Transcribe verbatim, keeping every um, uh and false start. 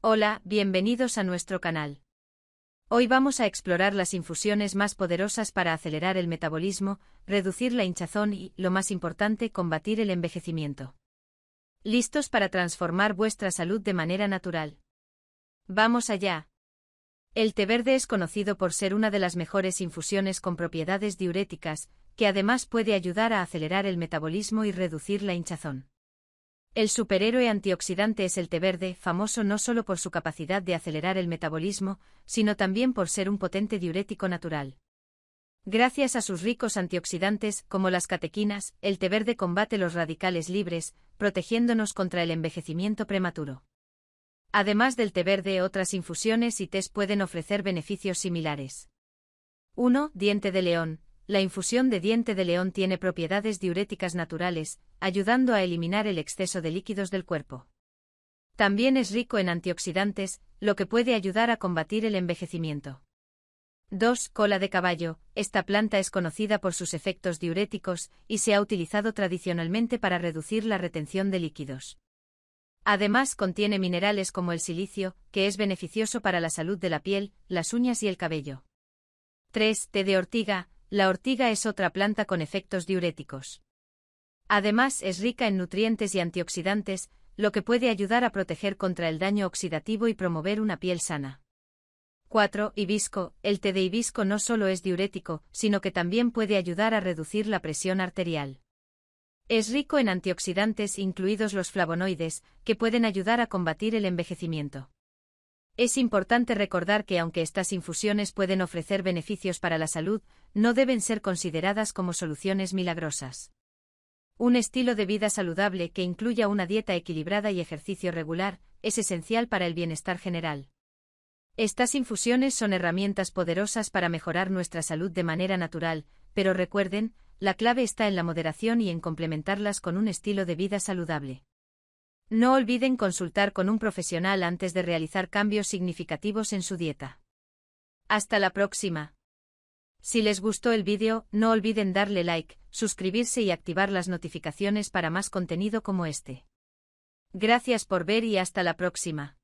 Hola, bienvenidos a nuestro canal. Hoy vamos a explorar las infusiones más poderosas para acelerar el metabolismo, reducir la hinchazón y, lo más importante, combatir el envejecimiento. ¿Listos para transformar vuestra salud de manera natural? ¡Vamos allá! El té verde es conocido por ser una de las mejores infusiones con propiedades diuréticas, que además puede ayudar a acelerar el metabolismo y reducir la hinchazón. El superhéroe antioxidante es el té verde, famoso no solo por su capacidad de acelerar el metabolismo, sino también por ser un potente diurético natural. Gracias a sus ricos antioxidantes, como las catequinas, el té verde combate los radicales libres, protegiéndonos contra el envejecimiento prematuro. Además del té verde, otras infusiones y tés pueden ofrecer beneficios similares. uno. Diente de león. La infusión de diente de león tiene propiedades diuréticas naturales, ayudando a eliminar el exceso de líquidos del cuerpo. También es rico en antioxidantes, lo que puede ayudar a combatir el envejecimiento. dos. Cola de caballo. Esta planta es conocida por sus efectos diuréticos y se ha utilizado tradicionalmente para reducir la retención de líquidos. Además contiene minerales como el silicio, que es beneficioso para la salud de la piel, las uñas y el cabello. tres. Té de ortiga. La ortiga es otra planta con efectos diuréticos. Además es rica en nutrientes y antioxidantes, lo que puede ayudar a proteger contra el daño oxidativo y promover una piel sana. cuatro. Hibisco. El té de hibisco no solo es diurético, sino que también puede ayudar a reducir la presión arterial. Es rico en antioxidantes, incluidos los flavonoides, que pueden ayudar a combatir el envejecimiento. Es importante recordar que aunque estas infusiones pueden ofrecer beneficios para la salud, no deben ser consideradas como soluciones milagrosas. Un estilo de vida saludable que incluya una dieta equilibrada y ejercicio regular es esencial para el bienestar general. Estas infusiones son herramientas poderosas para mejorar nuestra salud de manera natural, pero recuerden, la clave está en la moderación y en complementarlas con un estilo de vida saludable. No olviden consultar con un profesional antes de realizar cambios significativos en su dieta. Hasta la próxima. Si les gustó el vídeo, no olviden darle like, suscribirse y activar las notificaciones para más contenido como este. Gracias por ver y hasta la próxima.